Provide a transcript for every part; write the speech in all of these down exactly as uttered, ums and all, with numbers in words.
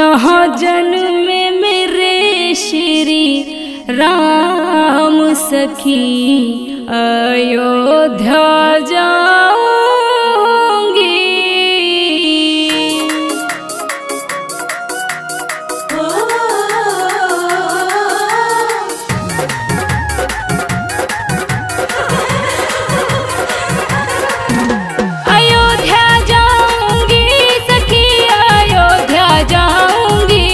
जहाँ जन्म में मेरे श्री राम सखी अयोध्या जाऊंगी। अयोध्या जाऊंगी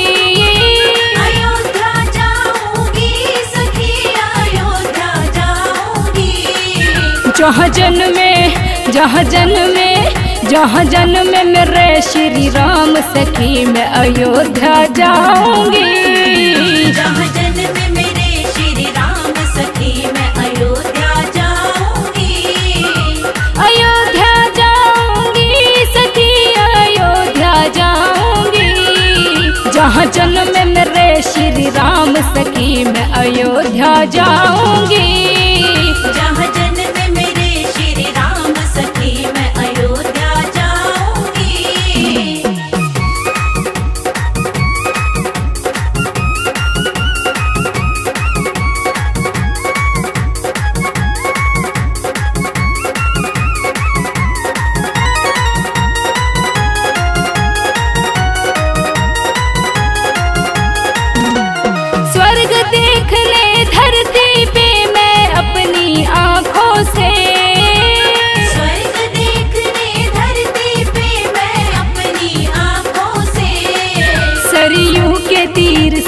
सखी अयोध्या जाऊंगी। अयोध्या जाऊंगी सखी अयोध्या जाऊंगी। जहाँ जन्म में जहाँ जन्म में जहाँ जन्म में मेरे श्री राम सखी मैं अयोध्या जाऊंगी। जहाँ जन्म में मेरे श्री राम सखी मैं अयोध्या जाऊंगी। अयोध्या जाऊंगी सखी अयोध्या जाऊंगी। जहाँ जन्म में मेरे श्री राम सखी मैं अयोध्या जाऊंगी।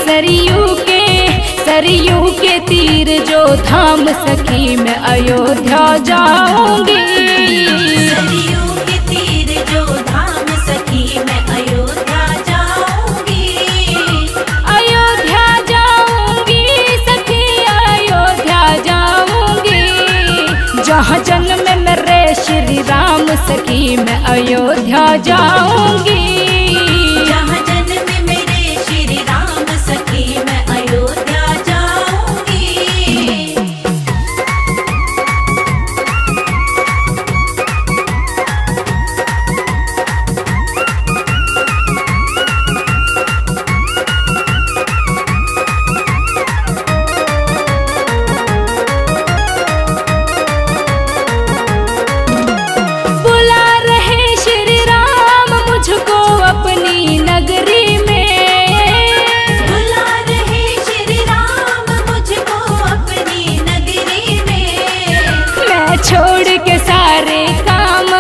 सरयू के सरयू के तीर जो धाम सखी मैं अयोध्या जाऊंगी। सरयू के तीर जो धाम सखी मैं अयोध्या जाऊंगी। अयोध्या जाऊंगी सखी अयोध्या जाऊंगी। जहाँ जन्म में मेरे श्री राम सखी मैं अयोध्या जाऊंगी। छोड़ के सारे काम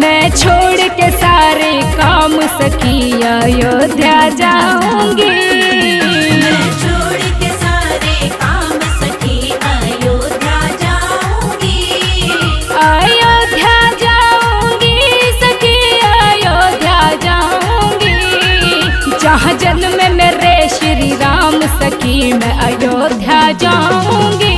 मैं छोड़ के सारे काम सखी अयोध्या जाऊंगी। मैं छोड़ के सारे काम सखी अयोध्या जाऊंगी। अयोध्या जाऊंगी सखी अयोध्या जाऊंगी। जहाँ जन्म में मेरे श्री राम सखी मैं अयोध्या जाऊंगी।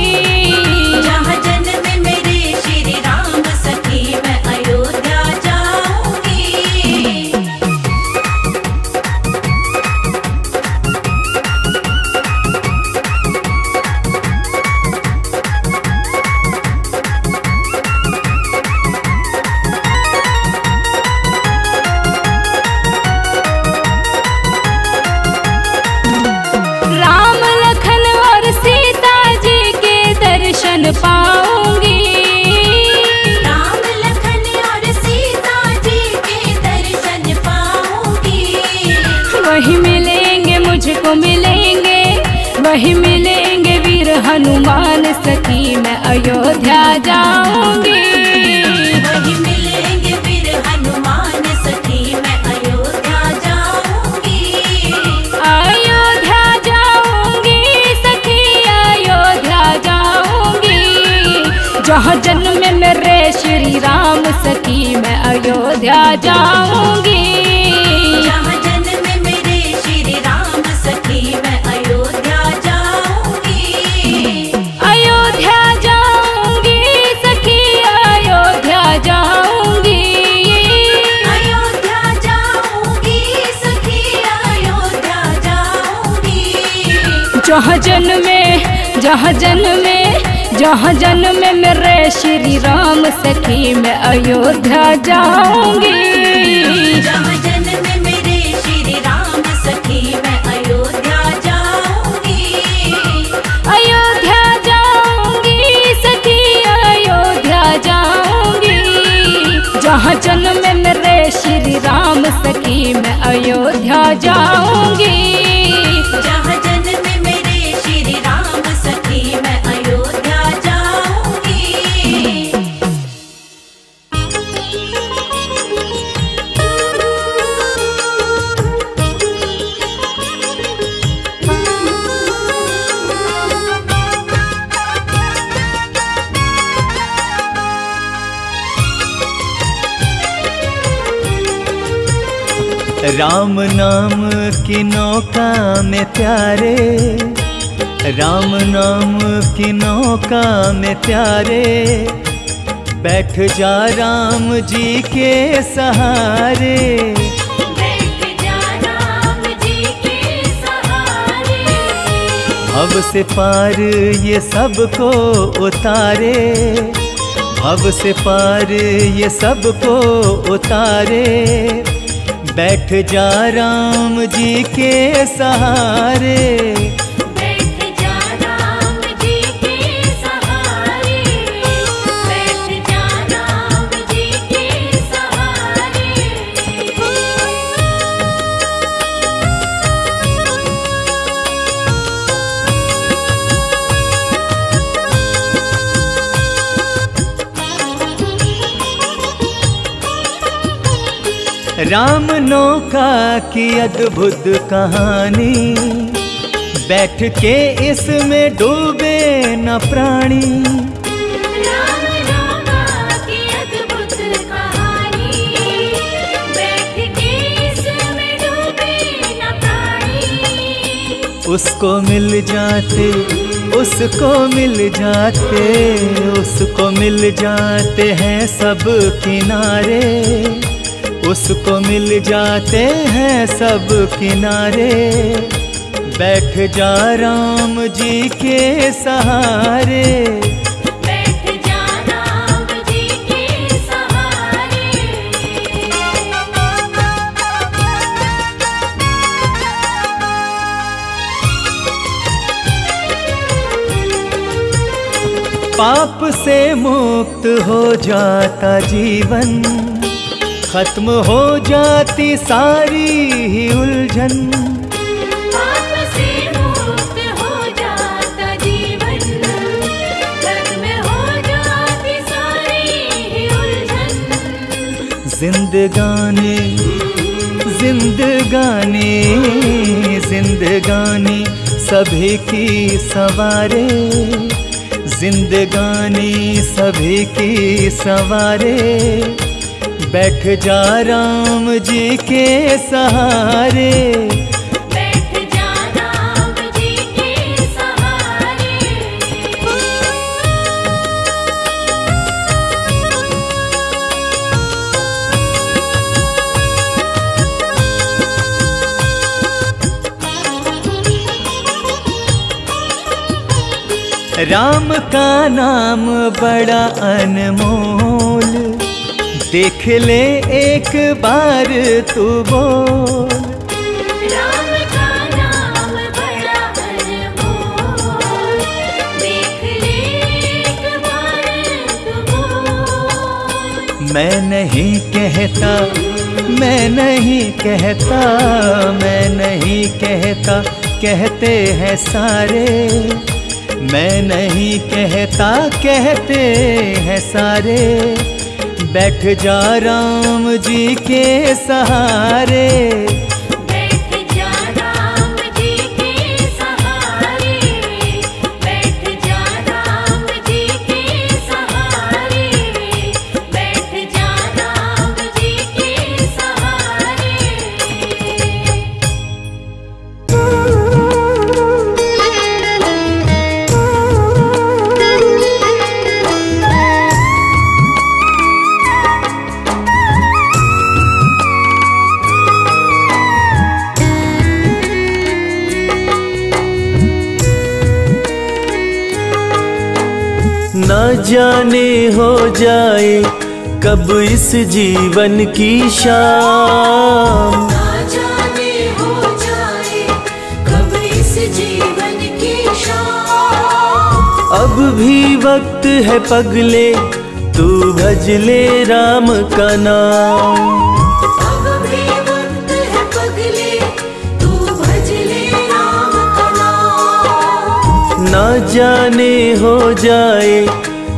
मिलेंगे वही मिलेंगे वीर हनुमान सखी मैं अयोध्या जाऊंगी। वही मिलेंगे वीर हनुमान सखी मैं अयोध्या जाऊंगी। अयोध्या जाऊंगी सखी अयोध्या जाऊंगी। जहाँ जन्म में मेरे श्री राम सखी मैं अयोध्या जाऊंगी। जहाँ जन्म में जहाँ जन्म में जहाँ जन्म में मेरे श्री राम सखी मैं अयोध्या जाऊंगी। जहाँ जन्म में मेरे श्री राम सखी अयोध्या जाऊंगी। जहाँ जन्म मेरे श्री राम सखी मैं अयोध्या जाऊंगी। राम नाम की नौका में प्यारे, राम नाम की नौका में प्यारे, बैठ जा राम जी के सहारे, बैठ जा राम जी के सहारे, भव से पार ये सबको उतारे, भव से पार ये सबको उतारे, बैठ जा राम जी के सहारे, बैठ जा राम जी के सहारे, बैठ जा राम जी के सहारे। राम नौका की अद्भुत कहानी, बैठ के इसमें डूबे न प्राणी, राम नौका की अद्भुत कहानी, बैठ के इसमें डूबे न प्राणी, उसको मिल जाते उसको मिल जाते उसको मिल जाते हैं सब किनारे, उसको मिल जाते हैं सब किनारे, बैठ जा राम जी के सहारे, बैठ जा राम जी के सहारे। पाप से मुक्त हो जाता जीवन, खत्म हो जाती सारी ही उलझन, पाप से मुक्त हो जाता जीवन, खत्म हो जाती सारी ही उलझन। जिंदगानी जिंदगानी जिंदगानी सभी की सवारे, जिंदगानी सभी की सवारे, बैठ जा राम जी के सहारे, बैठ जा राम जी के सहारे। राम का नाम बड़ा अनमोल, देख ले एक बार तू बोल, राम का नाम बड़ा अनमोल, देख ले एक बार तू बोल। मैं नहीं कहता मैं नहीं कहता मैं नहीं कहता कहते हैं सारे, मैं नहीं कहता कहते हैं सारे, बैठ जा राम जी के सहारे, बैठ जा राम जी के सहारे, बैठ जा राम जी के सहारे, बैठ जा राम जी के सहारे। न जाने हो जाए कब इस जीवन की शाम, न जाने हो जाए कब इस जीवन की शाम, अब भी वक्त है पगले तू भज ले राम का नाम, अब भी वक्त है ना जाने हो जाए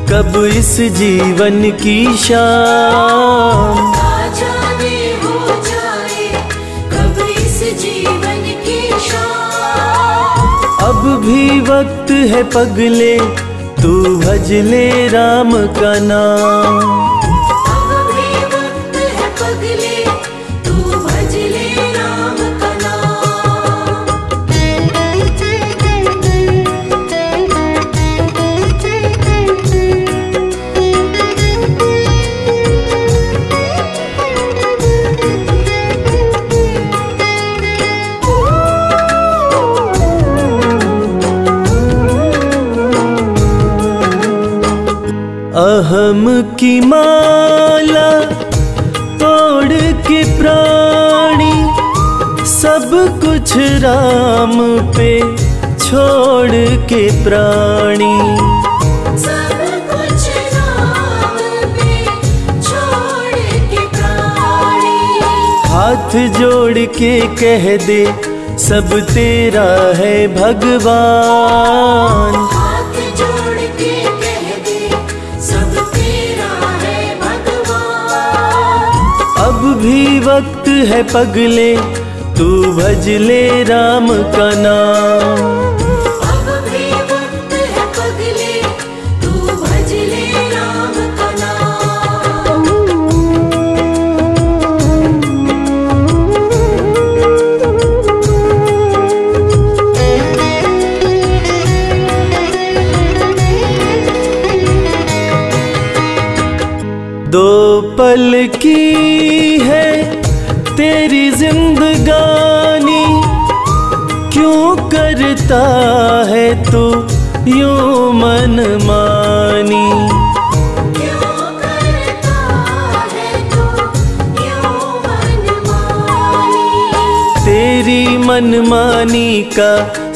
कब इस जीवन की शाम, ना जाने हो जाए कब इस जीवन की शाम। अब भी वक्त है पगले तू भज ले राम का नाम, अब भी वक्त है पगले तू भज ले राम का अहम की माला तोड़ के प्राणी सब कुछ राम पे छोड़ के प्राणी, सब कुछ राम पे छोड़ के प्राणी। हाथ जोड़ के कह दे सब तेरा है भगवान, भी वक्त है पगले तू भज ले राम का नाम। दो पल की है तेरी जिंदगानी क्यों करता है तू यूं मनमानी, क्यों करता है तू यूं मनमानी। तेरी मनमानी का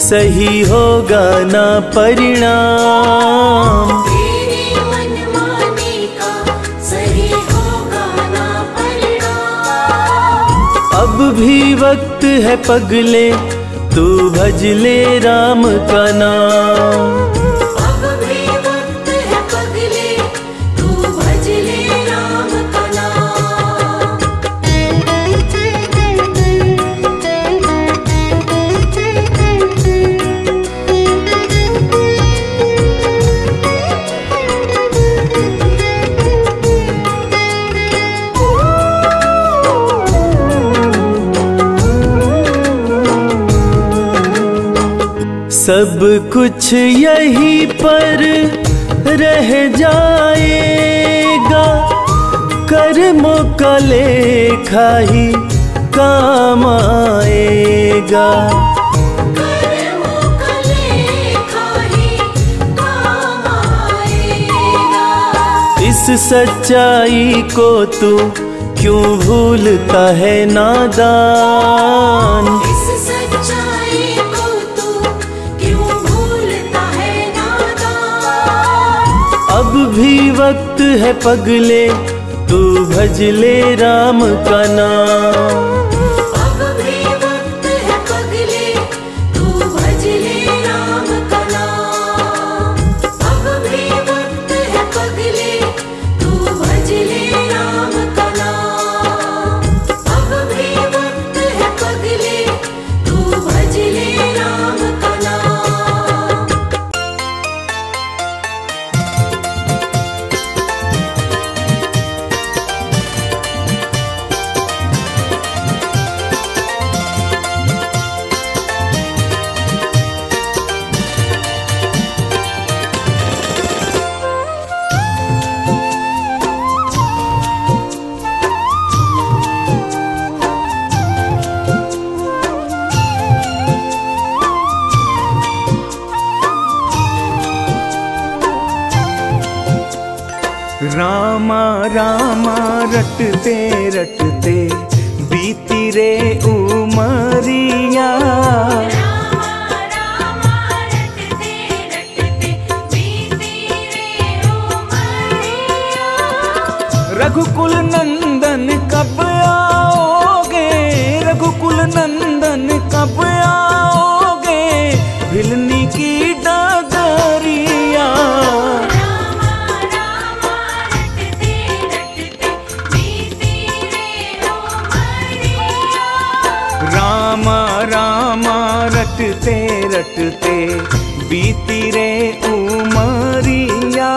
सही होगा ना परिणाम, भी वक्त है पगले तू भज ले राम का नाम। अब भी वक्त है पगले तू भज ले राम का नाम। सब कुछ यहीं पर रह जाएगा कर्मों का लेखा ही काम आएगा, कर्मों का लेखा ही काम आएगा। इस सच्चाई को तू क्यों भूलता है नादान, इस सच्चाई को अब भी वक्त है पगले तू भज ले राम का नाम। अब भी वक्त है पगले तू भज ले राम का नाम। अब भी वक्त है पगले तू भज ले राम का नाम। अब भी वक्त है पगले तू भज ले राम का नाम। रामा रामा रटते रटते बीती रे उमरिया, रामा रामा रटते रटते बीती रे उमरिया। रघुकुल नंदन कब आओगे, रघुकुल नंदन कब आओगे, भिलनी की डागर रटते रटते बीती रे उमरिया।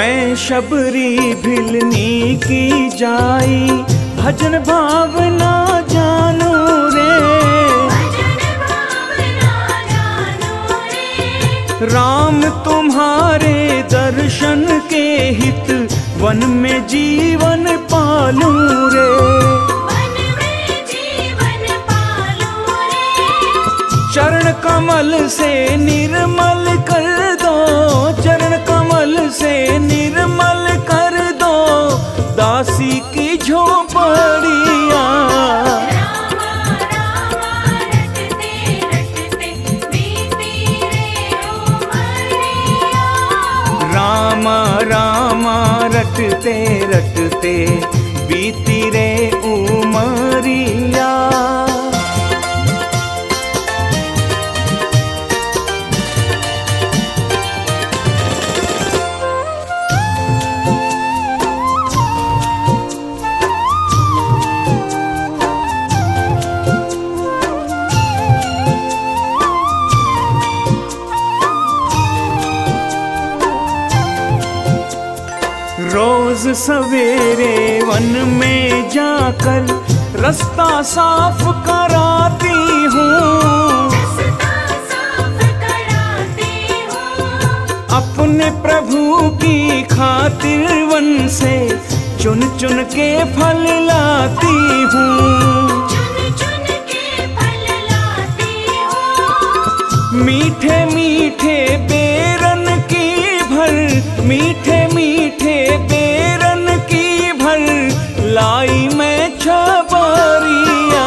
मैं शबरी भिलनी की जाई भजन भावना जानो रे, राम तुम्हारे दर्शन के हित वन में जीवन पालू रे। चरण कमल से निर्मल कर दो, चरण कमल से निर्मल कर दो दासी की झोपड़िया। रामा रामा रटते रटते बीती रे उमरिया। सवेरे वन में जाकर रास्ता साफ कराती हूँ, अपने प्रभु की खातिर वन से चुन चुन के फल लाती हूँ। मीठे मीठे बेरन की भर, मीठे मीठे बेरन की भर लाई मैं छबरिया।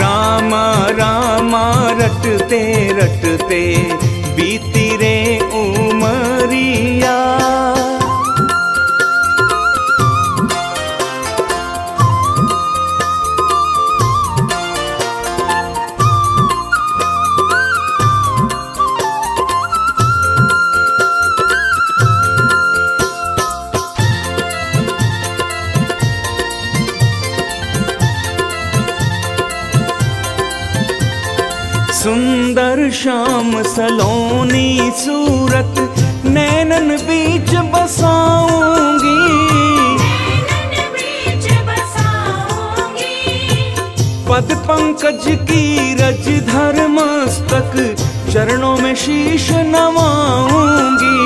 रामा रामा रटते रटते बीती रे उमरिया। शाम सलोनी सूरत नैनन बीच बसाऊंगी, पद पंकज की रज धर मस्तक चरणों में शीश नवाऊंगी।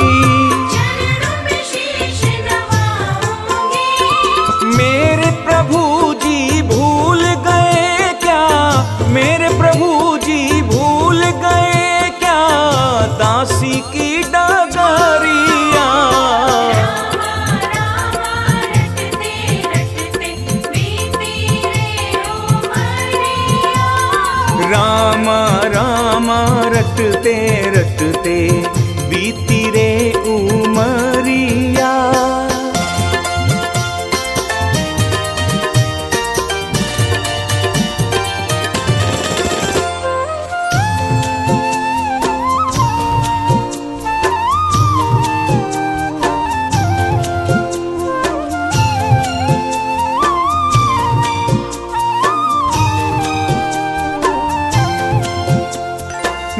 मेरे प्रभु जी भूल गए क्या, मेरे प्रभु दासी की डगरिया। रामा रामा रटते रटते बीती रे उमरिया।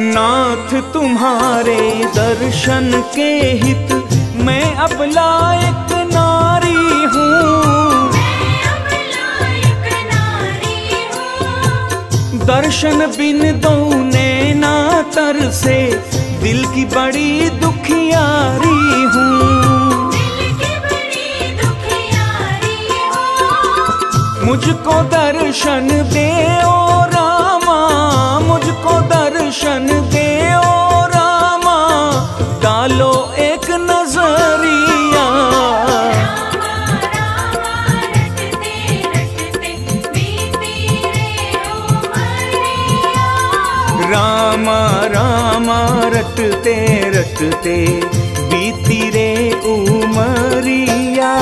नाथ तुम्हारे दर्शन के हित मैं अब लायक नारी हूँ, दर्शन बिन दो नैना तर से दिल की बड़ी दुखियारी हूँ। मुझको दर्शन दे ओ रामा, मुझको दर्शन दे ओ रामा डालो एक नजरिया। रामा रामा रटते रटते बीती रे उमरिया।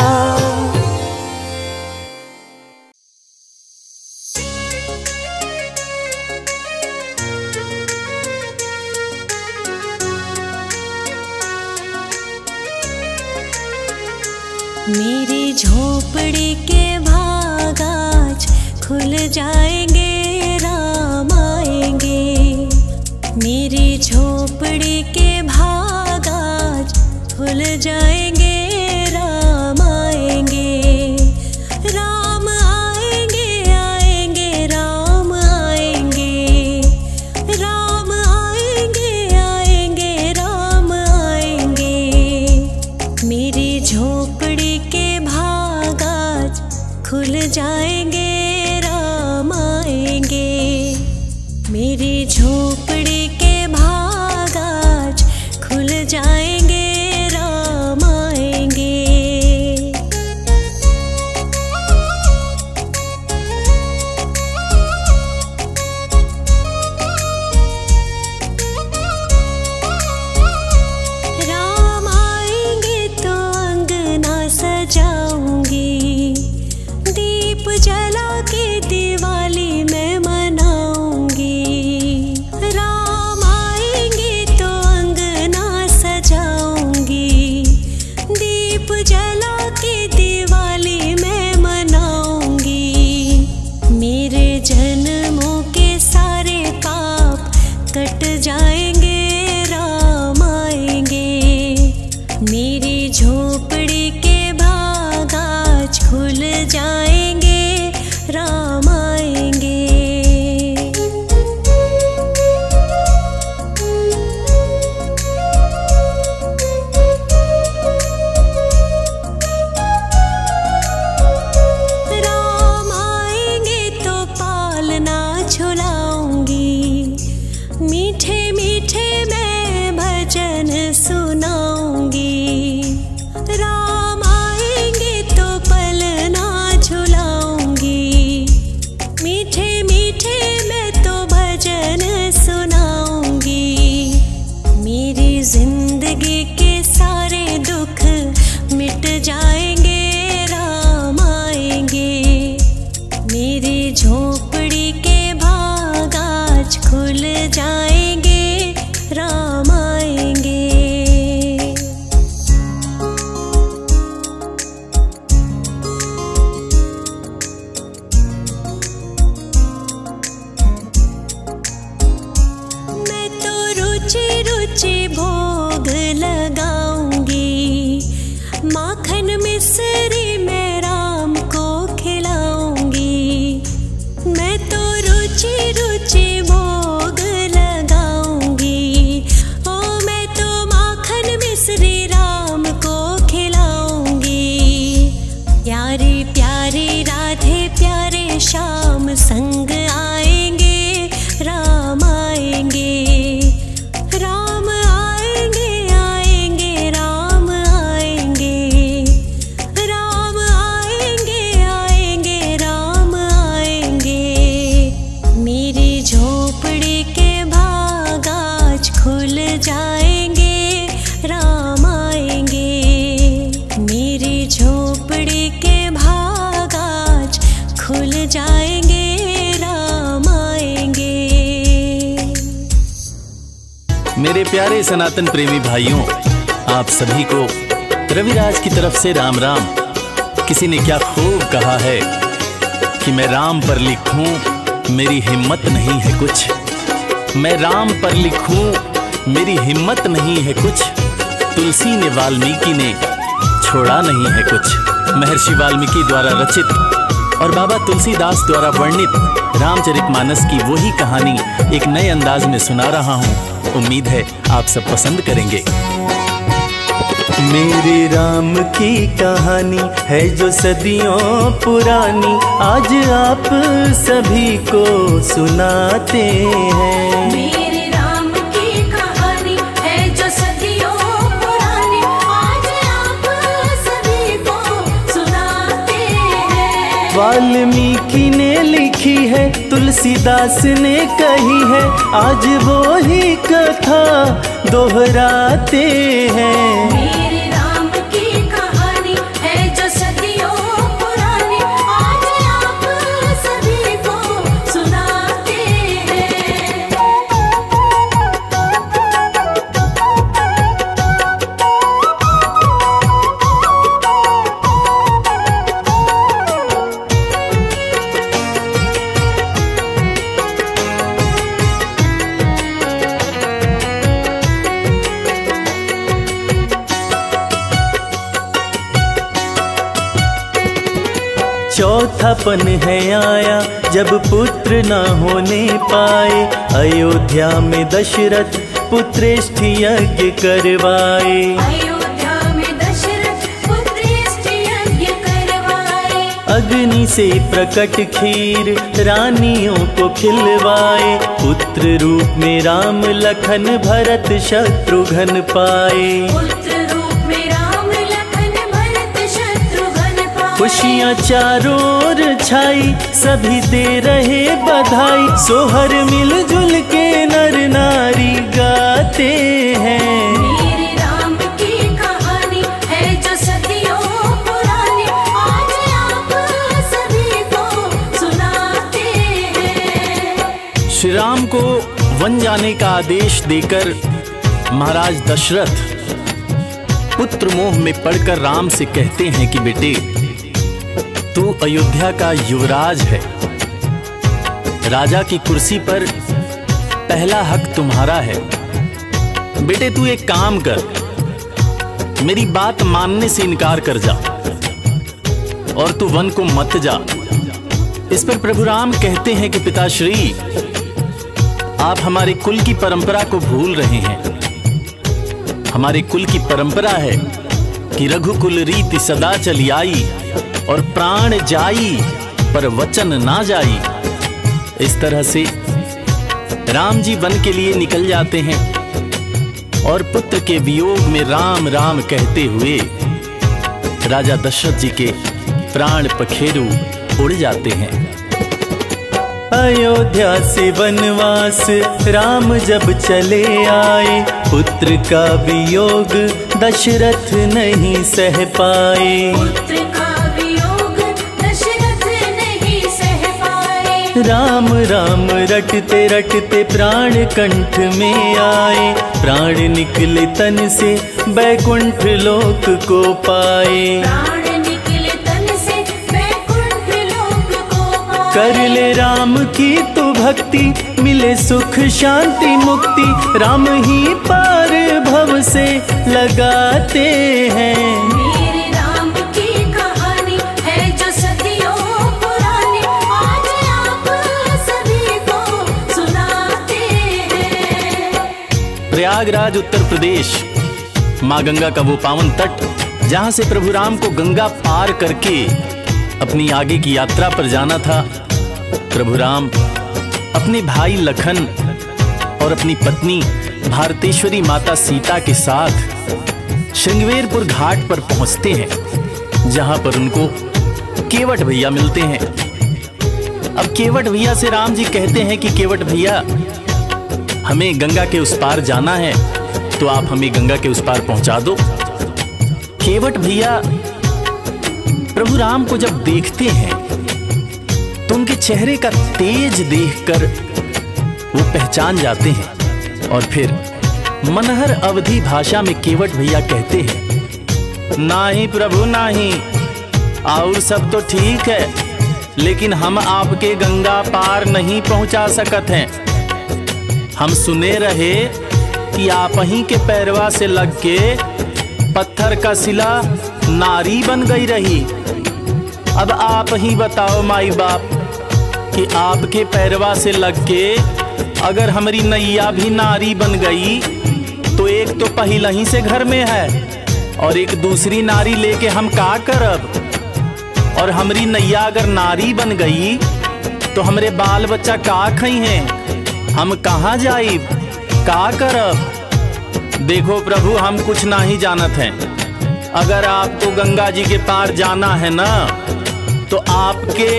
मेरी झोपड़ी के भागाज खुल जाएंगे, राम आएंगे। मेरी झोपड़ी के भागाज खुल जाएंगे, राम आएंगे। राम आएंगे आएंगे राम आएंगे, राम आएंगे आएंगे राम आएंगे। मेरी झोपड़ी खुल जाएंगे, राम आएंगे। मेरी झोपड़ी के भाग आज खुल जाएंगे, राम आएंगे। राम आएंगे तो अंगना सजाऊंगी, जला के दिवाली मैं मनाऊंगी। राम आएंगे तो अंगना सजाऊंगी, दीप जला के दिवाली मैं मनाऊंगी। मेरे जन्मों के सारे पाप कट जाएंगे, राम आएंगे। मेरी झोपड़ी के भाग आज खुल जाएंगे, राम आएंगे। राम आएंगे तो पालना छुलाऊंगी, मीठे मीठे मैं भजन सुनाऊंगी। राम आएंगे तो पलना झुलाऊंगी, मीठे मीठे मैं तो भजन सुनाऊंगी। मेरी जिंदगी के सारे दुख मिट जाएंगे, राम आएंगे। मेरी झोपड़ी के भाग आज खुल जाएंगे, राम आएंगे। रुचि रुचि भोग लगाऊंगी, माखन मिश्री मैं राम को खिलाऊंगी। मैं तो रुचि रुचि भोग लगाऊंगी, ओ मैं तो माखन मिश्री राम को खिलाऊंगी। प्यारी प्यारी राधे प्यारे श्याम संग आएंगे, राम आएंगे। मेरे प्यारे सनातन प्रेमी भाइयों, आप सभी को रविराज की तरफ से राम राम। किसी ने क्या खूब कहा है कि मैं राम पर लिखूं मेरी हिम्मत नहीं है कुछ, मैं राम पर लिखूं मेरी हिम्मत नहीं है कुछ। तुलसी ने वाल्मीकि ने छोड़ा नहीं है कुछ। महर्षि वाल्मीकि द्वारा रचित और बाबा तुलसीदास द्वारा वर्णित रामचरितमानस की वही कहानी एक नए अंदाज में सुना रहा हूँ। उम्मीद है आप सब पसंद करेंगे। मेरे राम की कहानी है जो सदियों पुरानी, आज आप सभी को सुनाते हैं। मेरे राम की कहानी है जो सदियों पुरानी, आज आप सभी को सुनाते हैं। वाल्मीकि ने लिखी है तुलसी तुलसीदास ने कही है, आज वो ही कथा दोहराते हैं। चौथापन है आया जब पुत्र न होने पाए, अयोध्या में दशरथ पुत्रेष्ठ यज्ञ करवाए। अयोध्या में दशरथ पुत्रेष्ठ यज्ञ करवाए, अग्नि से प्रकट खीर रानियों को खिलवाए, पुत्र रूप में राम लखन भरत शत्रुघ्न पाए। खुशियाँ चारों ओर छाई, सभी दे रहे बधाई, सोहर मिलजुल के नर नारी गाते हैं। मेरे राम की कहानी है जो सदियों पुरानी, आज आप सभी को सुनाते हैं। श्री राम को वन जाने का आदेश देकर महाराज दशरथ पुत्र मोह में पड़कर राम से कहते हैं कि बेटे, तू अयोध्या का युवराज है, राजा की कुर्सी पर पहला हक तुम्हारा है। बेटे तू एक काम कर, मेरी बात मानने से इनकार कर जा और तू वन को मत जा। इस पर प्रभु राम कहते हैं कि पिताश्री, आप हमारे कुल की परंपरा को भूल रहे हैं। हमारे कुल की परंपरा है कि रघुकुल रीति सदा चली आई, और प्राण जाई पर वचन ना जाई। इस तरह से राम जी वन के लिए निकल जाते हैं और पुत्र के वियोग में राम राम कहते हुए राजा दशरथ जी के प्राण पखेरु उड़ जाते हैं। अयोध्या से वनवास राम जब चले आए, पुत्र का वियोग दशरथ नहीं सह पाए। राम राम रटते रटते प्राण कंठ में आए, प्राण निकले तन से बैकुंठ लोक को पाए। प्राण निकले तन से बैकुंठ लोक को पाए। कर ले राम की तू भक्ति, मिले सुख शांति मुक्ति, राम ही पार भव से लगाते हैं। प्रयागराज उत्तर प्रदेश, माँ गंगा का वो पावन तट जहाँ से प्रभु राम को गंगा पार करके अपनी आगे की यात्रा पर जाना था। प्रभु राम अपने भाई लखन और अपनी पत्नी भारतेश्वरी माता सीता के साथ श्रृंगवेरपुर घाट पर पहुँचते हैं, जहाँ पर उनको केवट भैया मिलते हैं। अब केवट भैया से राम जी कहते हैं कि केवट भैया, हमें गंगा के उस पार जाना है, तो आप हमें गंगा के उस पार पहुंचा दो। केवट भैया प्रभु राम को जब देखते हैं तो उनके चेहरे का तेज देखकर वो पहचान जाते हैं और फिर मनहर अवधी भाषा में केवट भैया कहते हैं, नाही प्रभु नाही, और सब तो ठीक है, लेकिन हम आपके गंगा पार नहीं पहुंचा सकत हैं। हम सुने रहे कि आप ही के पैरवा से लग के पत्थर का शिला नारी बन गई रही। अब आप ही बताओ माई बाप कि आपके पैरवा से लग के अगर हमारी नैया भी नारी बन गई, तो एक तो पहला ही से घर में है और एक दूसरी नारी लेके हम का करब। और हमारी नैया अगर नारी बन गई तो हमारे बाल बच्चा का खाई हैं, हम कहाँ जाइब, का करब। देखो प्रभु, हम कुछ ना ही जानत हैं। अगर आपको गंगा जी के पार जाना है ना, तो आपके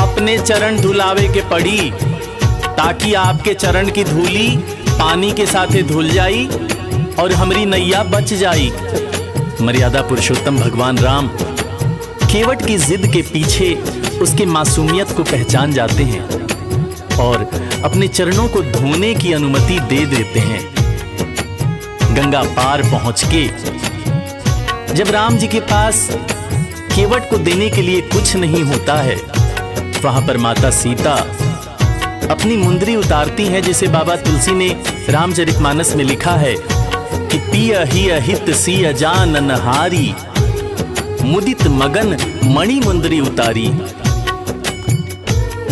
अपने चरण धुलावे के पड़ी, ताकि आपके चरण की धूली पानी के साथे धुल जाई और हमरी नैया बच जाई। मर्यादा पुरुषोत्तम भगवान राम केवट की जिद के पीछे उसके मासूमियत को पहचान जाते हैं और अपने चरणों को धोने की अनुमति दे देते हैं। गंगा पार पहुंच के जब राम जी के पास केवट को देने के लिए कुछ नहीं होता है, वहां पर माता सीता अपनी मुंदरी उतारती हैं, जिसे बाबा तुलसी ने रामचरितमानस में लिखा है कि पिय हिय हित सिय जानन हारी, मुदित मगन मणि मुंदरी उतारी।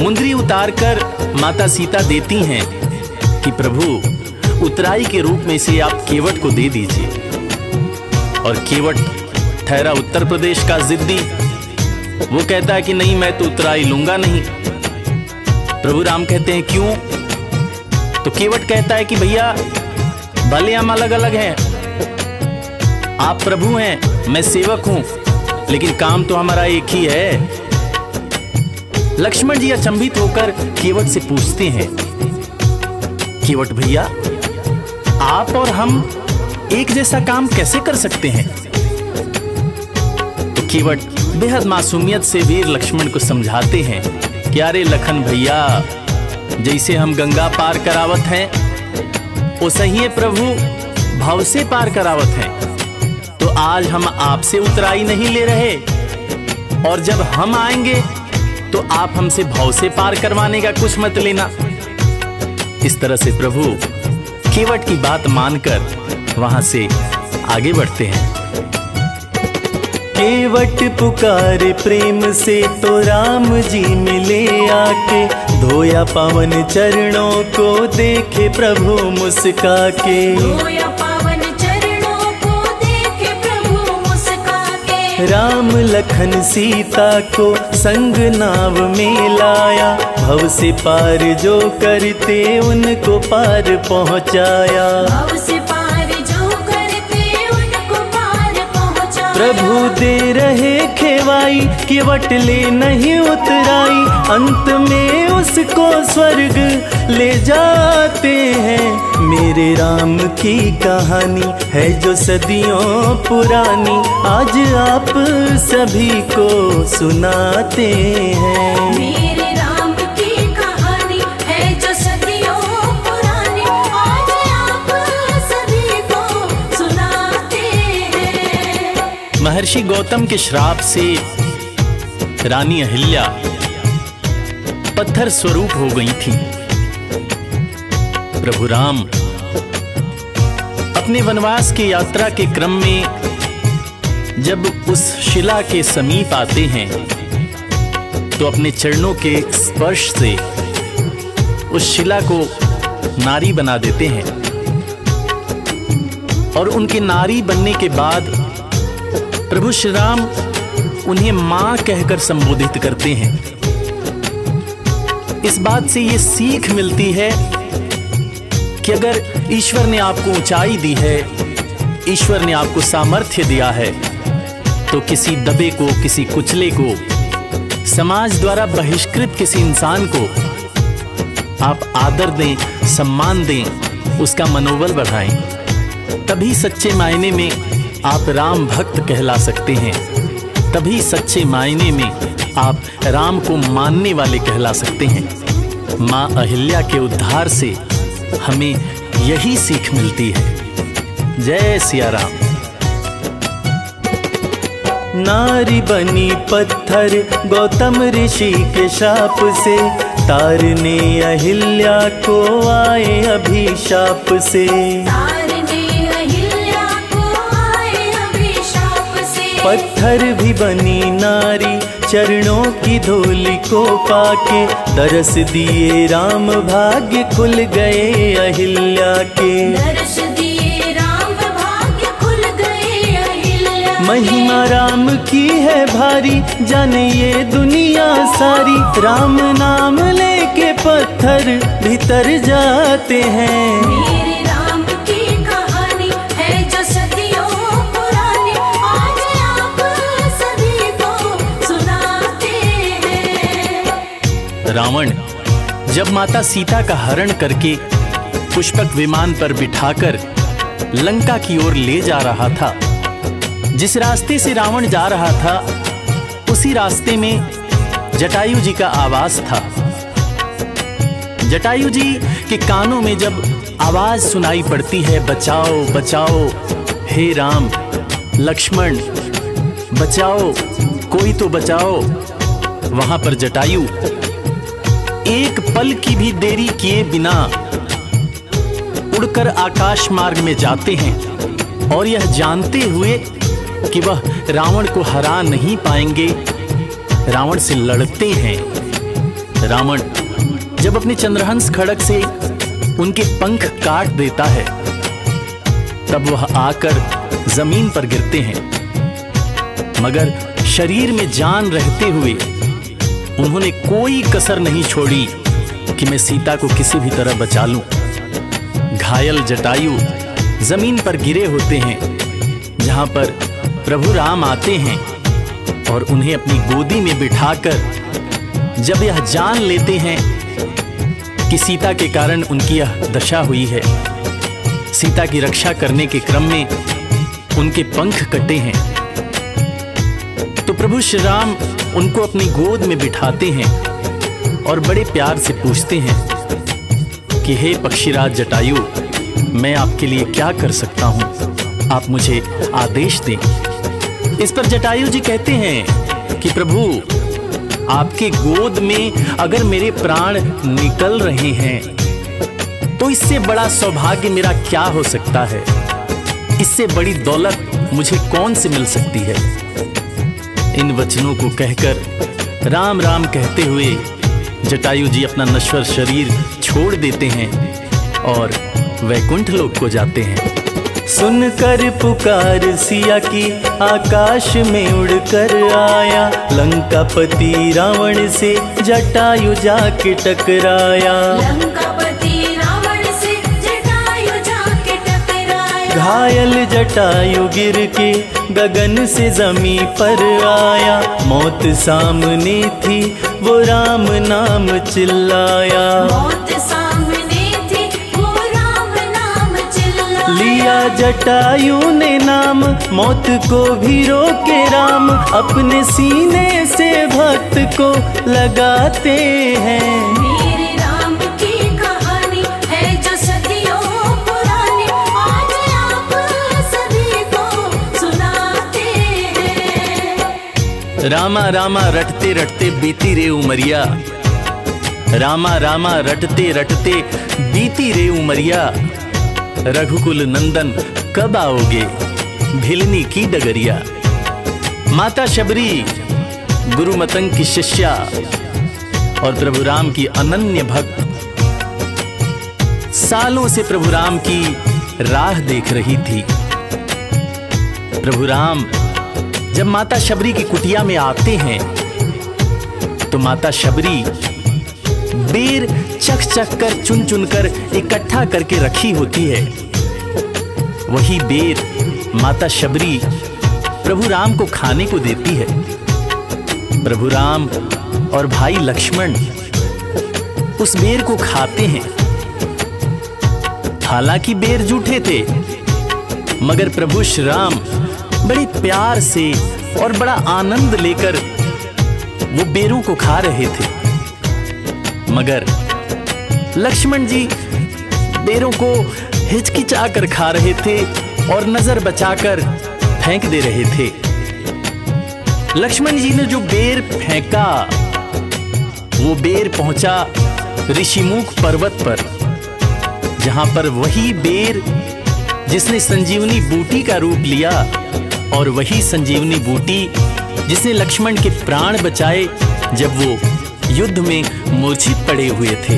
मुंदरी उतारकर माता सीता देती हैं कि प्रभु उतराई के रूप में से आप केवट को दे दीजिए। और केवट ठहरा उत्तर प्रदेश का जिद्दी, वो कहता है कि नहीं, मैं तो उतराई लूंगा नहीं। प्रभु राम कहते हैं क्यों? तो केवट कहता है कि भैया भले हम अलग अलग हैं, आप प्रभु हैं, मैं सेवक हूं, लेकिन काम तो हमारा एक ही है। लक्ष्मण जी अचंभित होकर केवट से पूछते हैं, केवट भैया आप और हम एक जैसा काम कैसे कर सकते हैं? तो केवट बेहद मासूमियत से वीर लक्ष्मण को समझाते हैं कि अरे लखन भैया, जैसे हम गंगा पार करावत हैं वैसे ही प्रभु भाव से पार करावत हैं। तो आज हम आपसे उतराई नहीं ले रहे, और जब हम आएंगे तो आप हमसे भाव से पार करवाने का कुछ मत लेना। इस तरह से प्रभु केवट की बात मानकर वहां से आगे बढ़ते हैं। केवट पुकारे प्रेम से तो राम जी मिले आके, धोया पावन चरणों को देखे प्रभु मुस्का के। राम लखन सीता को संग नाव में लाया, भव से पार जो करते उनको पार पहुँचाया। प्रभु दे रहे खेवाई, केवट ले नहीं उतराई, अंत में उसको स्वर्ग ले जाते हैं। मेरे राम की कहानी है जो सदियों पुरानी, आज आप सभी को सुनाते हैं। महर्षि गौतम के श्राप से रानी अहिल्या पत्थर स्वरूप हो गई थी। प्रभु राम अपने वनवास की यात्रा के क्रम में जब उस शिला के समीप आते हैं तो अपने चरणों के स्पर्श से उस शिला को नारी बना देते हैं। और उनके नारी बनने के बाद प्रभु श्री राम उन्हें मां कहकर संबोधित करते हैं। इस बात से यह सीख मिलती है कि अगर ईश्वर ने आपको ऊंचाई दी है, ईश्वर ने आपको सामर्थ्य दिया है, तो किसी दबे को, किसी कुचले को, समाज द्वारा बहिष्कृत किसी इंसान को आप आदर दें, सम्मान दें, उसका मनोबल बढ़ाएं। तभी सच्चे मायने में आप राम भक्त कहला सकते हैं, तभी सच्चे मायने में आप राम को मानने वाले कहला सकते हैं। माँ अहिल्या के उद्धार से हमें यही सीख मिलती है। जय सिया राम। नारी बनी पत्थर गौतम ऋषि के शाप से, तारने अहिल्या को आए अभिशाप से। पत्थर भी बनी नारी चरणों की धूलि को पाके, दरस दिए राम भाग्य खुल गए अहिल्या के। दरस दिए राम भाग्य खुल गए अहिल्या के। महिमा राम की है भारी, जाने ये दुनिया सारी, राम नाम लेके पत्थर भीतर जाते हैं। रावण जब माता सीता का हरण करके पुष्पक विमान पर बिठाकर लंका की ओर ले जा रहा था, जिस रास्ते से रावण जा रहा था उसी रास्ते में जटायु जी का आवाज था। जटायु जी के कानों में जब आवाज सुनाई पड़ती है, बचाओ बचाओ हे राम, लक्ष्मण बचाओ, कोई तो बचाओ, वहां पर जटायु एक पल की भी देरी किए बिना उड़कर आकाश मार्ग में जाते हैं और यह जानते हुए कि वह रावण को हरा नहीं पाएंगे, रावण से लड़ते हैं। रावण जब अपने चंद्रहंस खड़ग से उनके पंख काट देता है तब वह आकर जमीन पर गिरते हैं, मगर शरीर में जान रहते हुए उन्होंने कोई कसर नहीं छोड़ी कि मैं सीता को किसी भी तरह बचा लूं। घायल जटायु जमीन पर गिरे होते हैं, जहां पर प्रभु राम आते हैं और उन्हें अपनी गोदी में बिठाकर जब यह जान लेते हैं कि सीता के कारण उनकी यह दशा हुई है, सीता की रक्षा करने के क्रम में उनके पंख कटे हैं, तो प्रभु श्री राम उनको अपनी गोद में बिठाते हैं और बड़े प्यार से पूछते हैं कि हे पक्षीराज जटायु, मैं आपके लिए क्या कर सकता हूं, आप मुझे आदेश दें। इस पर जटायु जी कहते हैं कि प्रभु, आपके गोद में अगर मेरे प्राण निकल रहे हैं तो इससे बड़ा सौभाग्य मेरा क्या हो सकता है, इससे बड़ी दौलत मुझे कौन से मिल सकती है। इन वचनों को कहकर राम राम कहते हुए जटायु जी अपना नश्वर शरीर छोड़ देते हैं और वैकुंठ लोक को जाते हैं। सुनकर पुकार सिया की आकाश में उड़कर आया, लंकापति रावण से जटायु जाके टकराया। घायल जटायु गिर के गगन से जमी पर आया, मौत सामने थी वो राम नाम चिल्लाया। मौत सामने थी वो राम नाम चिल्लाया। लिया जटायु ने नाम, मौत को भी रोके राम, अपने सीने से भक्त को लगाते हैं। रामा रामा रटते रटते बीती रे उमरिया, रामा रामा रटते रटते बीती रे उमरिया, रघुकुल नंदन कब आओगे भिलनी की डगरिया। माता शबरी गुरु मतंग की शिष्या और प्रभु राम की अनन्य भक्त सालों से प्रभु राम की राह देख रही थी। प्रभु राम जब माता शबरी की कुटिया में आते हैं तो माता शबरी बेर चख चख कर चुन चुन कर इकट्ठा करके रखी होती है, वही बेर माता शबरी प्रभु राम को खाने को देती है। प्रभु राम और भाई लक्ष्मण उस बेर को खाते हैं। हालांकि बेर जूठे थे, मगर प्रभु श्री राम बड़े प्यार से और बड़ा आनंद लेकर वो बेरों को खा रहे थे, मगर लक्ष्मण जी बेरों को हिचकिचा कर खा रहे थे और नजर बचाकर फेंक दे रहे थे। लक्ष्मण जी ने जो बेर फेंका वो बेर पहुंचा ऋषिमुख पर्वत पर, जहां पर वही बेर जिसने संजीवनी बूटी का रूप लिया और वही संजीवनी बूटी जिसने लक्ष्मण के प्राण बचाए जब वो युद्ध में मूर्छित पड़े हुए थे।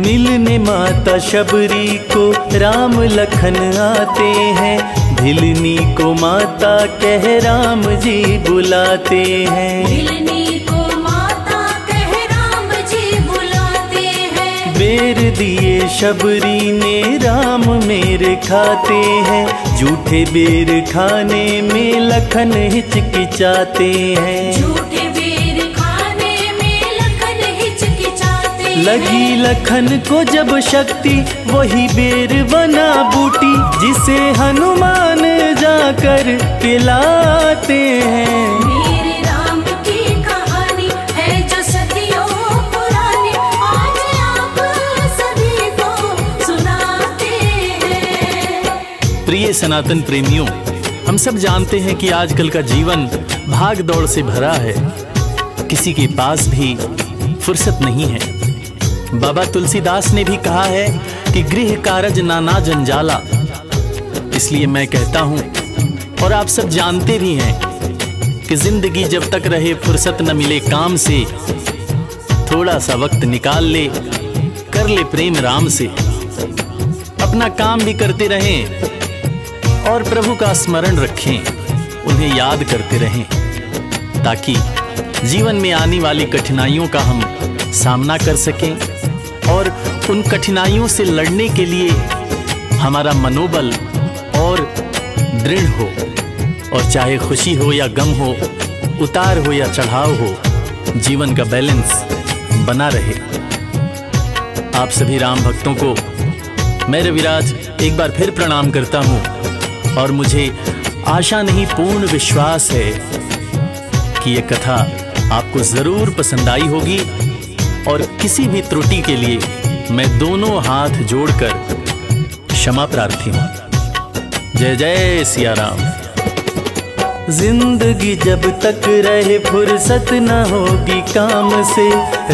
मिलने माता शबरी को राम लखन आते हैं, भिलनी को माता कह राम जी बुलाते हैं। बेर दिए शबरी ने राम मेरे खाते हैं, झूठे बेर खाने में लखन हिचकिचाते हैं। झूठे बेर खाने लगी लखन को जब शक्ति, वही बेर बना बूटी, जिसे हनुमान जाकर पिलाते हैं। मेरे राम की कहानी है जो सदियों पुरानी, आज आप सभी को सुनाते हैं। प्रिय सनातन प्रेमियों, हम सब जानते हैं कि आजकल का जीवन भाग दौड़ से भरा है, किसी के पास भी फुर्सत नहीं है। बाबा तुलसीदास ने भी कहा है कि गृह कारज नाना जंजाला। इसलिए मैं कहता हूं और आप सब जानते भी हैं कि जिंदगी जब तक रहे फुर्सत न मिले काम से, थोड़ा सा वक्त निकाल ले, कर ले प्रेम राम से, अपना काम भी करते रहें और प्रभु का स्मरण रखें, उन्हें याद करते रहें, ताकि जीवन में आने वाली कठिनाइयों का हम सामना कर सकें और उन कठिनाइयों से लड़ने के लिए हमारा मनोबल और दृढ़ हो। और चाहे खुशी हो या गम हो, उतार हो या चढ़ाव हो, जीवन का बैलेंस बना रहे। आप सभी राम भक्तों को मैं रविराज एक बार फिर प्रणाम करता हूँ और मुझे आशा नहीं, पूर्ण विश्वास है कि ये कथा आपको जरूर पसंद आई होगी। और किसी भी त्रुटि के लिए मैं दोनों हाथ जोड़कर क्षमा प्रार्थी हूं। जय जय सिया राम। जिंदगी जब तक रहे फुर्सत न होगी काम से,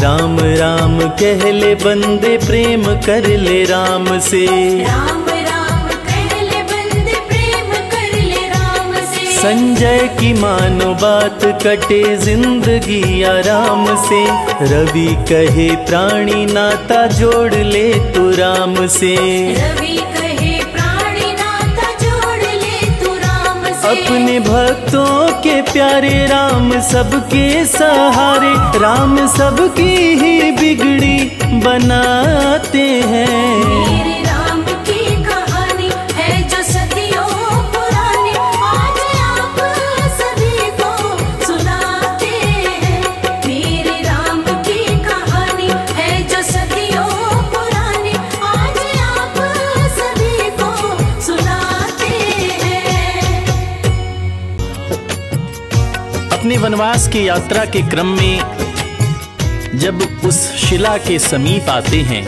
राम राम कह ले बंदे, प्रेम कर ले राम से, राम राम कह ले बंदे, प्रेम कर ले राम से। संजय की मानो बात कटे जिंदगी आराम से, रवि कहे प्राणी नाता जोड़ ले तू राम से, रवि कहे प्राणी नाता जोड़ ले तू राम से। अपने भक्तों के प्यारे राम सबके सहारे, राम सबकी ही बिगड़ी बनाते हैं। वनवास की यात्रा के क्रम में जब उस शिला के समीप आते हैं,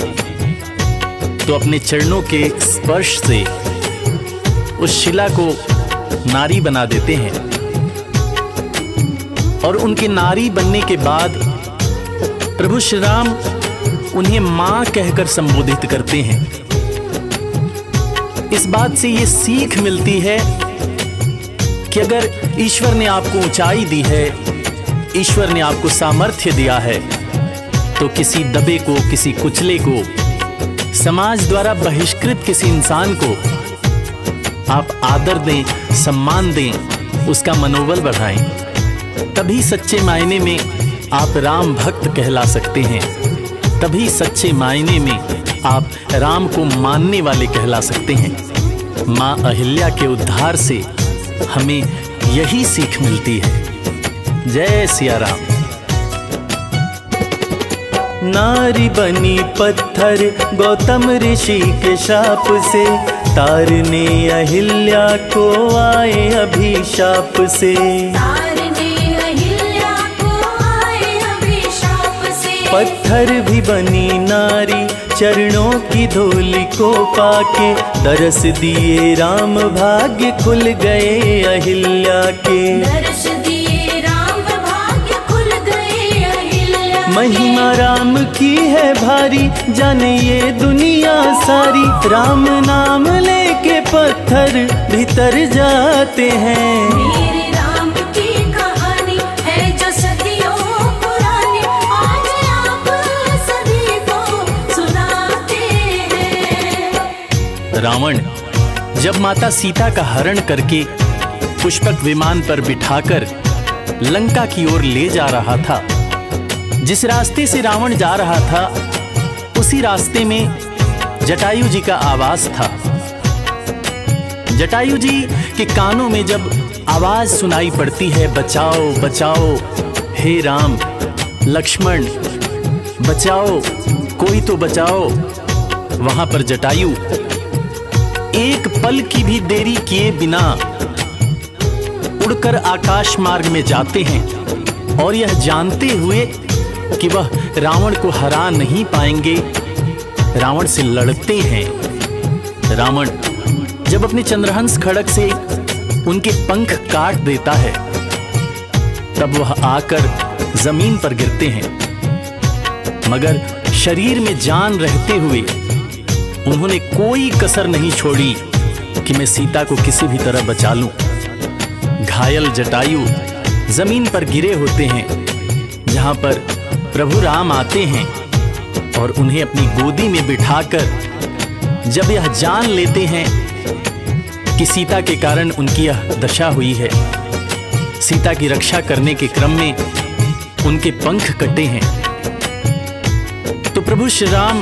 तो अपने चरणों के स्पर्श से उस शिला को नारी बना देते हैं। और उनके नारी बनने के बाद प्रभु श्री राम उन्हें मां कहकर संबोधित करते हैं। इस बात से यह सीख मिलती है कि अगर ईश्वर ने आपको ऊंचाई दी है, ईश्वर ने आपको सामर्थ्य दिया है, तो किसी दबे को, किसी कुचले को, समाज द्वारा बहिष्कृत किसी इंसान को आप आदर दें, सम्मान दें, उसका मनोबल बढ़ाएं। तभी सच्चे मायने में आप राम भक्त कहला सकते हैं, तभी सच्चे मायने में आप राम को मानने वाले कहला सकते हैं। माँ अहिल्या के उद्धार से हमें यही सीख मिलती है। जय सिया राम। नारी बनी पत्थर गौतम ऋषि के शाप से, तारने अहिल्या को आए अभिशाप से, तारने अहिल्या को आए अभिशाप से। पत्थर भी बनी नारी चरणों की धूलि को पाके, दरस दिए राम भाग्य खुल गए अहिल्या के, दरस दिए राम भाग्य खुल गए अहिल्या के। महिमा राम की है भारी, जाने ये दुनिया सारी, राम नाम लेके पत्थर भीतर जाते हैं। रावण जब माता सीता का हरण करके पुष्पक विमान पर बिठाकर लंका की ओर ले जा रहा था, जिस रास्ते से रावण जा रहा था उसी रास्ते में जटायु जी का आवास था। जटायु जी के कानों में जब आवाज सुनाई पड़ती है, बचाओ बचाओ हे राम, लक्ष्मण बचाओ, कोई तो बचाओ। वहां पर जटायु एक पल की भी देरी किए बिना उड़कर आकाश मार्ग में जाते हैं और यह जानते हुए कि वह रावण को हरा नहीं पाएंगे, रावण से लड़ते हैं। रावण जब अपने चंद्रहंस खड़ग से उनके पंख काट देता है तब वह आकर जमीन पर गिरते हैं, मगर शरीर में जान रहते हुए उन्होंने कोई कसर नहीं छोड़ी कि मैं सीता को किसी भी तरह बचा लूं। घायल जटायु जमीन पर गिरे होते हैं जहां पर प्रभु राम आते हैं और उन्हें अपनी गोदी में बिठाकर जब यह जान लेते हैं कि सीता के कारण उनकी यह दशा हुई है, सीता की रक्षा करने के क्रम में उनके पंख कटे हैं, तो प्रभु श्री राम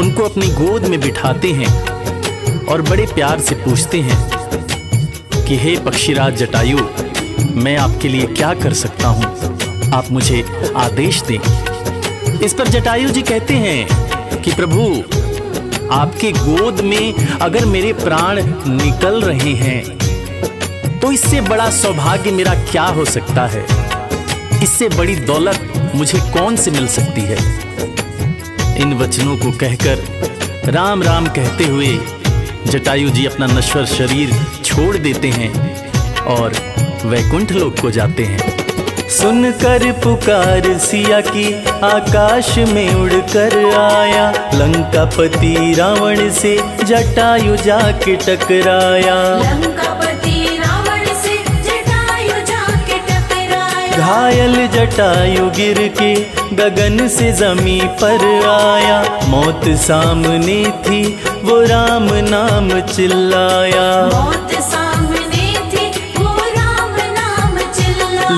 उनको अपनी गोद में बिठाते हैं और बड़े प्यार से पूछते हैं कि हे पक्षीराज जटायु, मैं आपके लिए क्या कर सकता हूं, आप मुझे आदेश दें। इस पर जटायु जी कहते हैं कि प्रभु, आपके गोद में अगर मेरे प्राण निकल रहे हैं तो इससे बड़ा सौभाग्य मेरा क्या हो सकता है, इससे बड़ी दौलत मुझे कौन से मिल सकती है। इन वचनों को कहकर राम राम कहते हुए जटायु जी अपना नश्वर शरीर छोड़ देते हैं और वैकुंठ लोक को जाते हैं। सुनकर पुकार सिया की आकाश में उड़कर आया, लंकापति रावण से जटायु जाके टकराया। घायल जटायु गिर के गगन से जमी पर आया, मौत सामने थी वो राम नाम चिल्लाया।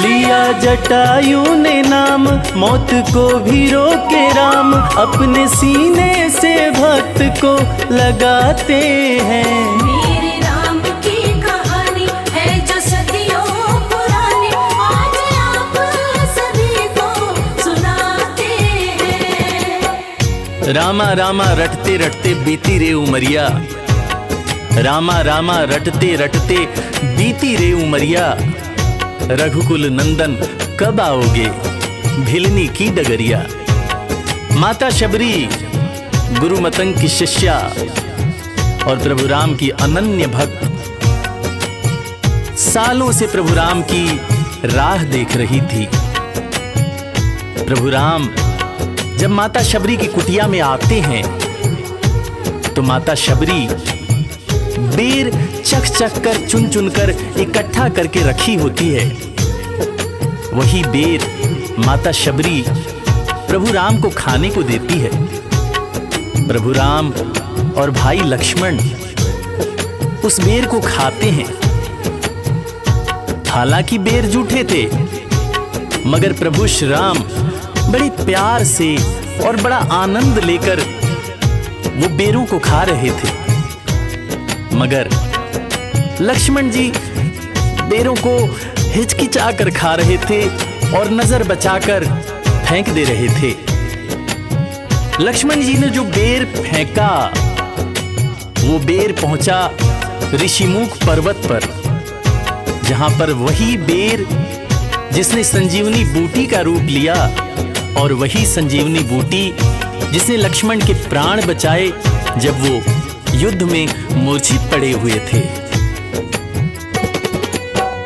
लिया जटायु ने नाम, मौत को भी रोके राम, अपने सीने से भक्त को लगाते हैं। मेरे राम की कहानी है जो सदियों पुरानी, आज आप सभी को सुनाते हैं। रामा रामा रटते रटते बीती रे उमरिया, रामा रामा रटते रटते बीती रे उमरिया, रघुकुल नंदन कब आओगे भिलनी की डगरिया। माता शबरी गुरु मतंग की शिष्या और प्रभु राम की अनन्य भक्त सालों से प्रभु राम की राह देख रही थी। प्रभु राम जब माता शबरी की कुटिया में आते हैं तो माता शबरी बेर चख चख कर चुन चुन कर इकट्ठा करके रखी होती है। वही बेर माता शबरी प्रभु राम को खाने को देती है। प्रभु राम और भाई लक्ष्मण उस बेर को खाते हैं। हालांकि बेर जूठे थे मगर प्रभु श्री राम बड़े प्यार से और बड़ा आनंद लेकर वो बेरों को खा रहे थे, मगर लक्ष्मण जी बेरों को हिचकिचा कर खा रहे थे और नजर बचाकर फेंक दे रहे थे। लक्ष्मण जी ने जो बेर फेंका वो बेर पहुंचा ऋषिमुख पर्वत पर, जहां पर वही बेर जिसने संजीवनी बूटी का रूप लिया और वही संजीवनी बूटी जिसने लक्ष्मण के प्राण बचाए जब वो युद्ध में मूर्छित पड़े हुए थे।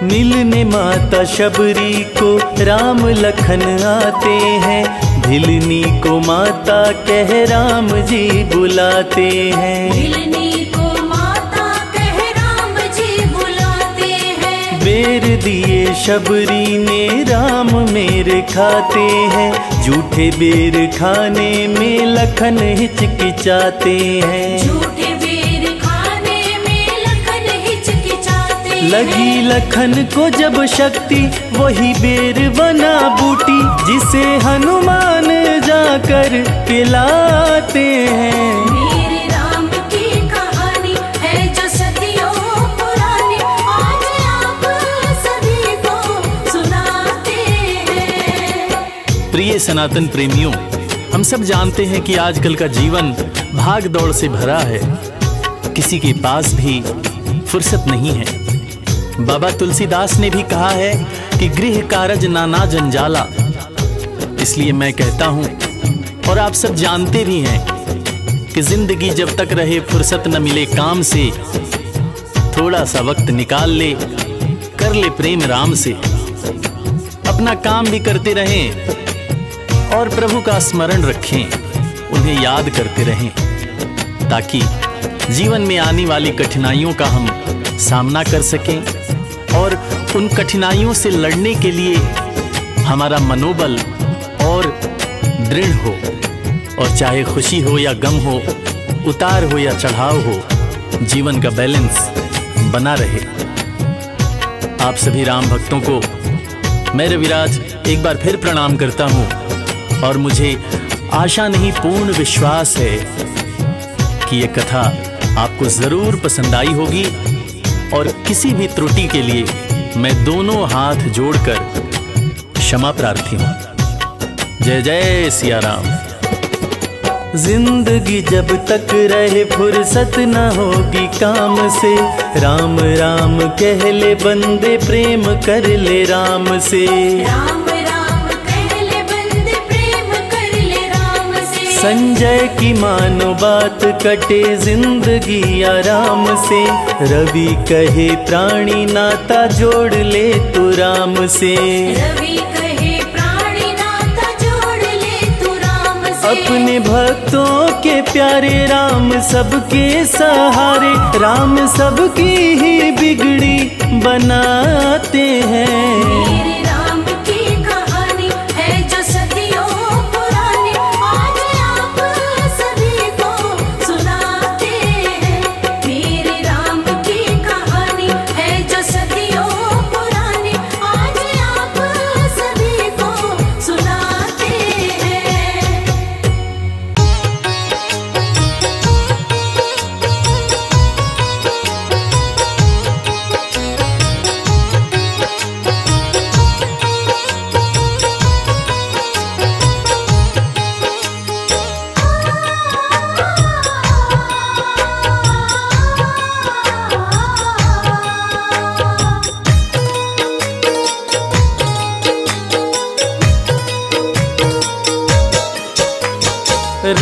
नील ने माता शबरी को राम लखन आते हैं, भिलनी को माता कह राम जी बुलाते हैं। भिलनी को माता कह राम जी बुलाते हैं। बेर दिए शबरी ने राम मेरे खाते हैं, झूठे बेर खाने में लखन हिचकिचाते हैं। लगी लखन को जब शक्ति, वही बेर बना बूटी, जिसे हनुमान जाकर पिलाते हैं। मेरे राम की कहानी है जो सदियों पुरानी, आज आप सभी को सुनाते हैं। प्रिय सनातन प्रेमियों, हम सब जानते हैं कि आजकल का जीवन भाग दौड़ से भरा है, किसी के पास भी फुर्सत नहीं है। बाबा तुलसीदास ने भी कहा है कि गृह कारज नाना जंजाला। इसलिए मैं कहता हूँ और आप सब जानते भी हैं कि जिंदगी जब तक रहे फुर्सत न मिले काम से, थोड़ा सा वक्त निकाल ले, कर ले प्रेम राम से। अपना काम भी करते रहें और प्रभु का स्मरण रखें, उन्हें याद करते रहें, ताकि जीवन में आने वाली कठिनाइयों का हम सामना कर सकें और उन कठिनाइयों से लड़ने के लिए हमारा मनोबल और दृढ़ हो। और चाहे खुशी हो या गम हो, उतार हो या चढ़ाव हो, जीवन का बैलेंस बना रहे। आप सभी राम भक्तों को मैं रविराज एक बार फिर प्रणाम करता हूँ और मुझे आशा नहीं पूर्ण विश्वास है कि ये कथा आपको जरूर पसंद आई होगी। और किसी भी त्रुटि के लिए मैं दोनों हाथ जोड़कर क्षमा प्रार्थी हूँ। जय जय सिया राम। जिंदगी जब तक रहे फुर्सत न होगी काम से, राम राम कह ले बंदे, प्रेम कर ले राम से। राम राम कह ले बंदे, प्रेम कर ले राम से। संजय की मानो बात, कटे जिंदगी आराम से। रवि कहे प्राणी नाता, जोड़ ले तू राम से। अपने भक्तों के प्यारे, राम सबके सहारे, राम सबकी ही बिगड़ी बनाते हैं। मेरे राम की कहानी है जो सदियों पुरानी, आज आप सभी को सुनाते हैं। मेरे राम की कहानी है जो सदियों पुरानी, आज आप सभी को सुनाते हैं।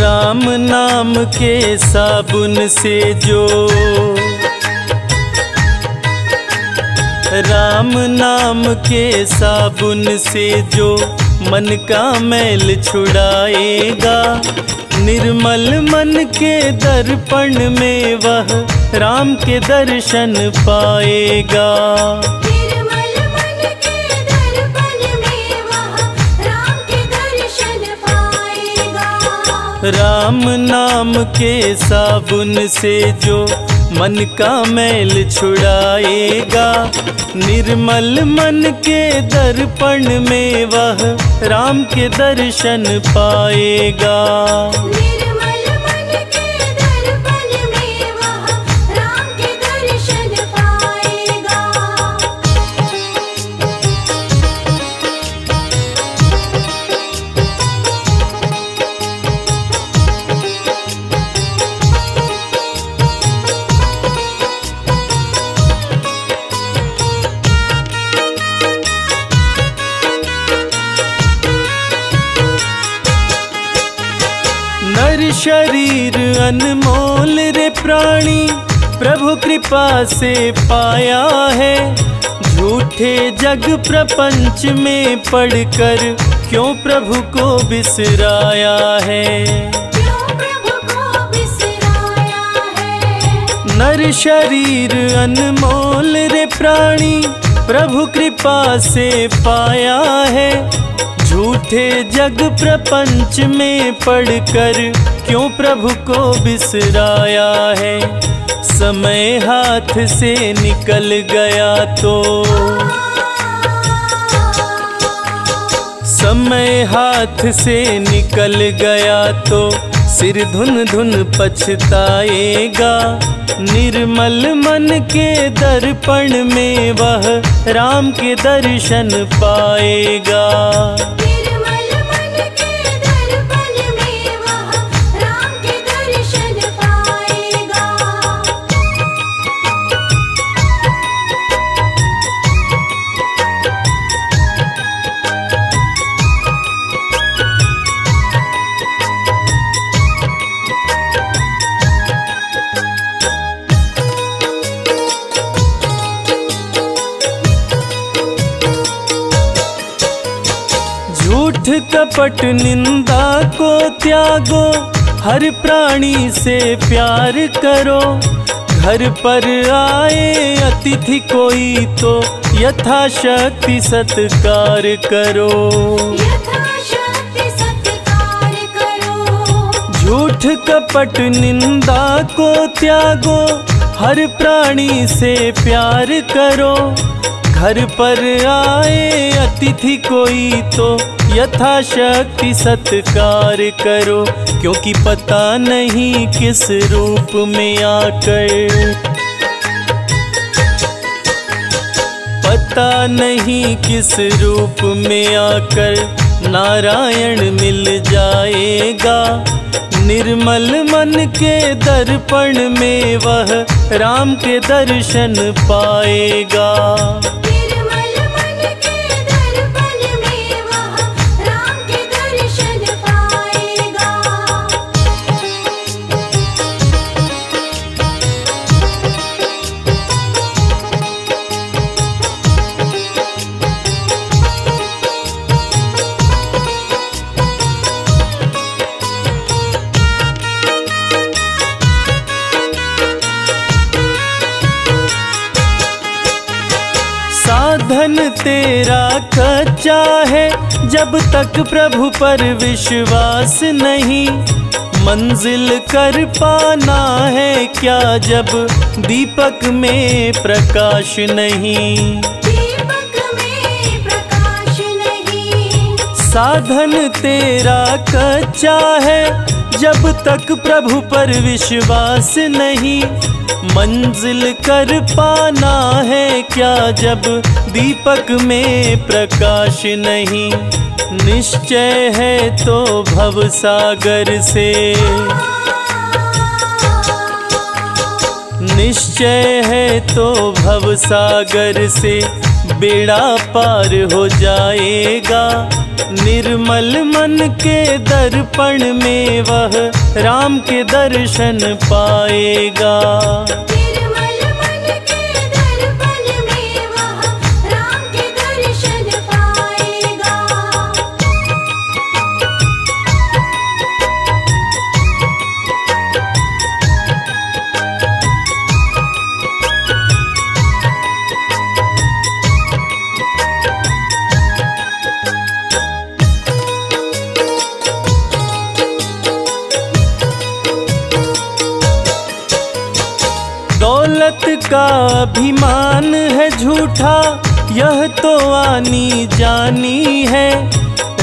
राम नाम के साबुन से जो, राम नाम के साबुन से जो मन का मैल छुड़ाएगा, निर्मल मन के दर्पण में वह राम के दर्शन पाएगा। राम नाम के साबुन से जो मन का मैल छुड़ाएगा, निर्मल मन के दर्पण में वह राम के दर्शन पाएगा। शरीर अनमोल रे प्राणी, प्रभु कृपा से पाया है। झूठे जग प्रपंच में पढ़कर क्यों प्रभु को बिसराया है। नर शरीर अनमोल रे प्राणी, प्रभु कृपा से पाया है। झूठे जग प्रपंच में पढ़कर क्यों प्रभु को बिसराया है। समय हाथ से निकल गया तो, समय हाथ से निकल गया तो सिर धुन धुन पछताएगा, निर्मल मन के दर्पण में वह राम के दर्शन पाएगा। निर्मल मन के दर्पण में तुझ कपट निंदा को त्यागो, हर प्राणी से प्यार करो। घर पर आए अतिथि कोई तो यथाशक्ति सत्कार करो, झूठ कपट निंदा को त्यागो, हर प्राणी से प्यार करो। घर पर आए अतिथि कोई तो यथाशक्ति सत्कार करो, क्योंकि पता नहीं किस रूप में आकर, पता नहीं किस रूप में आकर नारायण मिल जाएगा। निर्मल मन के दर्पण में वह राम के दर्शन पाएगा, तेरा कच्चा है। जब तक प्रभु पर विश्वास नहीं, मंजिल कर पाना है क्या जब दीपक में प्रकाश नहीं, दीपक में प्रकाश नहीं। साधन तेरा कच्चा है, जब तक प्रभु पर विश्वास नहीं, मंजिल कर पाना है क्या जब दीपक में प्रकाश नहीं। निश्चय है तो भवसागर से, निश्चय है तो भवसागर से बेड़ा पार हो जाएगा। निर्मल मन के दर्पण में वह राम के दर्शन पाएगा, निर्मल मन के दर्पण में वह राम के दर्शन पाएगा। दौलत का अभिमान है झूठा, यह तो आनी जानी है।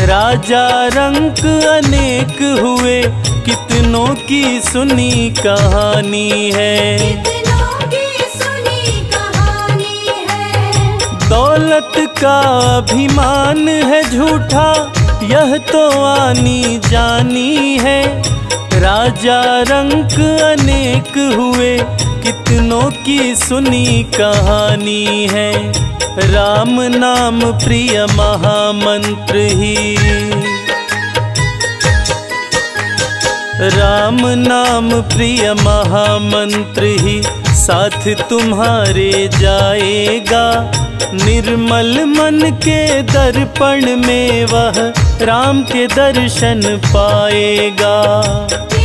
राजा रंक अनेक हुए, कितनों की सुनी कहानी है, कितनों की सुनी कहानी है। दौलत का अभिमान है झूठा, यह तो आनी जानी है। राजा रंक अनेक हुए, कितनों की सुनी कहानी है। राम नाम प्रिय महामंत्र ही, राम नाम प्रिय महामंत्र ही साथ तुम्हारे जाएगा। निर्मल मन के दर्पण में वह राम के दर्शन पाएगा।